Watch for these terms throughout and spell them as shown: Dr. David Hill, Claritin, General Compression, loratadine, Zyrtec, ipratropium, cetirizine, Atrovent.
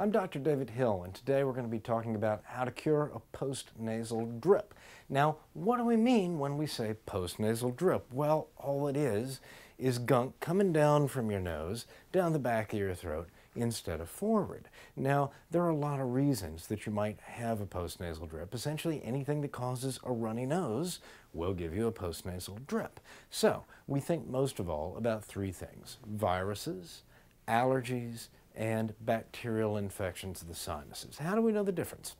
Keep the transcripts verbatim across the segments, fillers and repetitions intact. I'm Doctor David Hill, and today we're going to be talking about how to cure a post-nasal drip. Now, what do we mean when we say post-nasal drip? Well, all it is is gunk coming down from your nose, down the back of your throat, instead of forward. Now, there are a lot of reasons that you might have a postnasal drip. Essentially, anything that causes a runny nose will give you a postnasal drip. So, we think most of all about three things: viruses, allergies, and bacterial infections of the sinuses. How do we know the difference?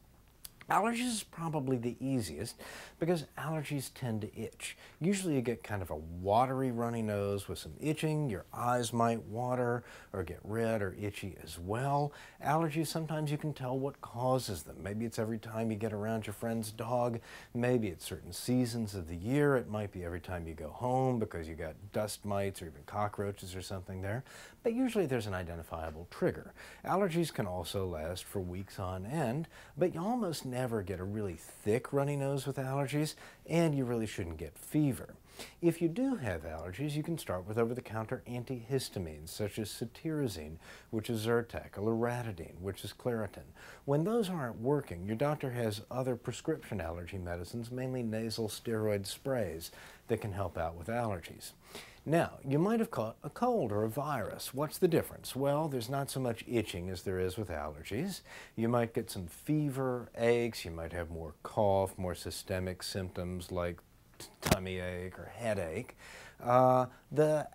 Allergies is probably the easiest because allergies tend to itch. Usually you get kind of a watery, runny nose with some itching. Your eyes might water or get red or itchy as well. Allergies, sometimes you can tell what causes them. Maybe it's every time you get around your friend's dog. Maybe it's certain seasons of the year. It might be every time you go home because you got dust mites or even cockroaches or something there. But usually there's an identifiable trigger. Allergies can also last for weeks on end, but you almost never Never get a really thick runny nose with allergies, and you really shouldn't get fever. If you do have allergies, you can start with over-the-counter antihistamines such as cetirizine, which is Zyrtec, or loratadine, which is Claritin. When those aren't working, your doctor has other prescription allergy medicines, mainly nasal steroid sprays, that can help out with allergies. Now, you might have caught a cold or a virus. What's the difference? Well, there's not so much itching as there is with allergies. You might get some fever, aches, you might have more cough, more systemic symptoms like tummy ache or headache. Uh, the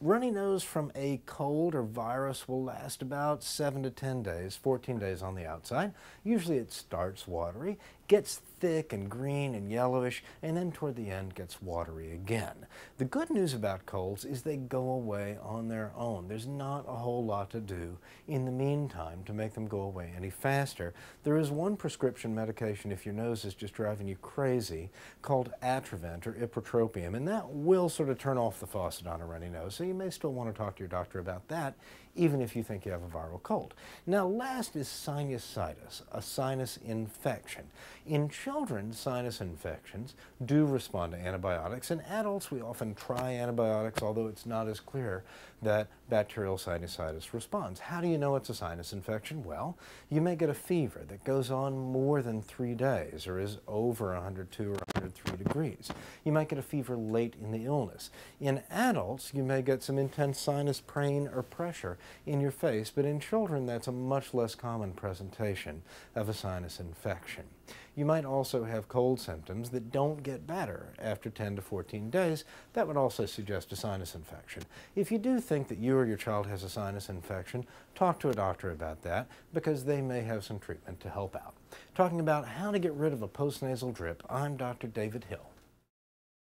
runny nose from a cold or virus will last about seven to ten days, fourteen days on the outside. Usually it starts watery, gets thick and green and yellowish, and then toward the end gets watery again. The good news about colds is they go away on their own. There's not a whole lot to do in the meantime to make them go away any faster. There is one prescription medication if your nose is just driving you crazy called Atrovent or ipratropium, and that will sort of turn off the faucet on a runny nose, so you may still want to talk to your doctor about that even if you think you have a viral cold. Now, last is sinusitis, a sinus infection. In children, sinus infections do respond to antibiotics. In adults, we often try antibiotics, although it's not as clear that bacterial sinusitis responds. How do you know it's a sinus infection? Well, you may get a fever that goes on more than three days or is over one hundred two or one hundred three degrees. You might get a fever late in the illness. In adults, you may get some intense sinus pain or pressure in your face, but in children, that's a much less common presentation of a sinus infection. You might also have cold symptoms that don't get better after ten to fourteen days. That would also suggest a sinus infection. If you do think that you or your child has a sinus infection, talk to a doctor about that because they may have some treatment to help out. Talking about how to get rid of a postnasal drip, I'm Doctor David Hill.